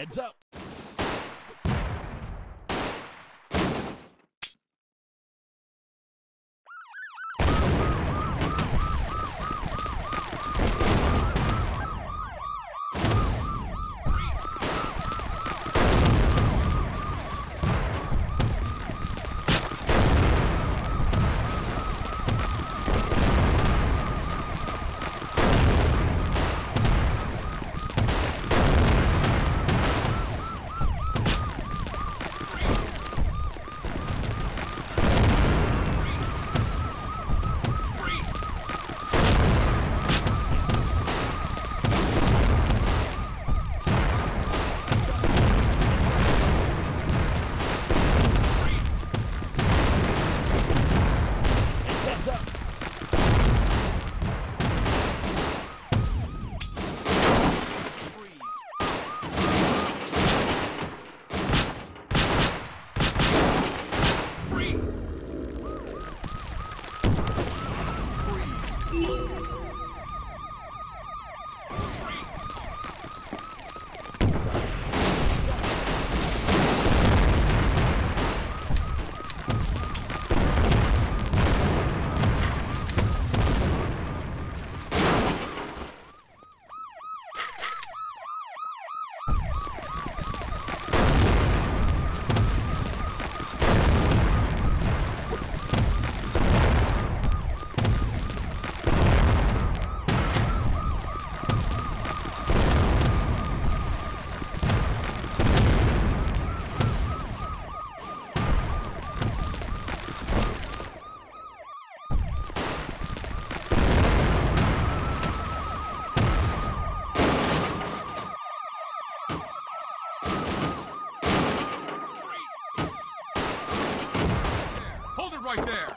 Heads up. Right there.